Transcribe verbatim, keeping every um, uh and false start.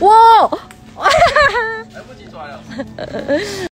哇！来不及抓了。